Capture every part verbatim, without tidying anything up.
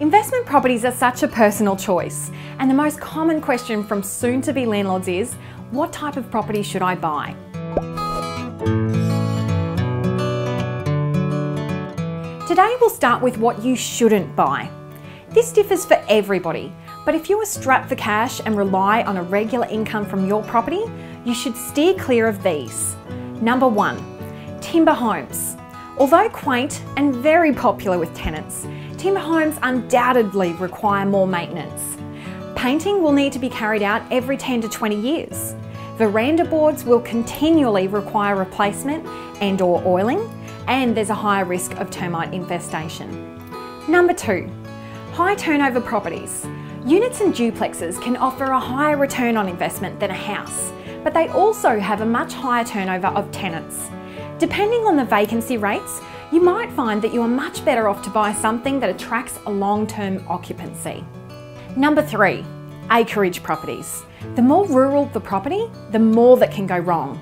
Investment properties are such a personal choice, and the most common question from soon-to-be landlords is, what type of property should I buy? Today we'll start with what you shouldn't buy. This differs for everybody, but if you are strapped for cash and rely on a regular income from your property, you should steer clear of these. Number one, timber homes. Although quaint and very popular with tenants, timber homes undoubtedly require more maintenance. Painting will need to be carried out every ten to twenty years. Veranda boards will continually require replacement and or oiling, and there's a higher risk of termite infestation. Number two, high turnover properties. Units and duplexes can offer a higher return on investment than a house, but they also have a much higher turnover of tenants. Depending on the vacancy rates, you might find that you are much better off to buy something that attracts a long-term occupancy. Number three, acreage properties. The more rural the property, the more that can go wrong.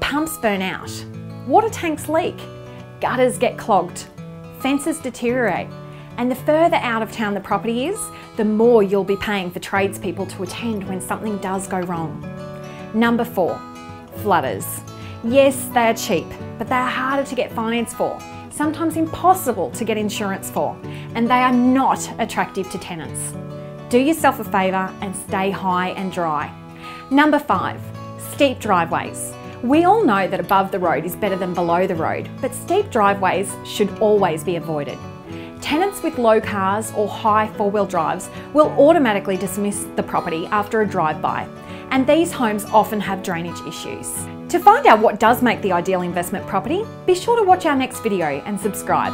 Pumps burn out, water tanks leak, gutters get clogged, fences deteriorate, and the further out of town the property is, the more you'll be paying for tradespeople to attend when something does go wrong. Number four, flooders. Yes, they are cheap, but they are harder to get finance for, sometimes impossible to get insurance for, and they are not attractive to tenants. Do yourself a favour and stay high and dry. Number five, steep driveways. We all know that above the road is better than below the road, but steep driveways should always be avoided. Tenants with low cars or high four-wheel drives will automatically dismiss the property after a drive-by, and these homes often have drainage issues. To find out what does make the ideal investment property, be sure to watch our next video and subscribe.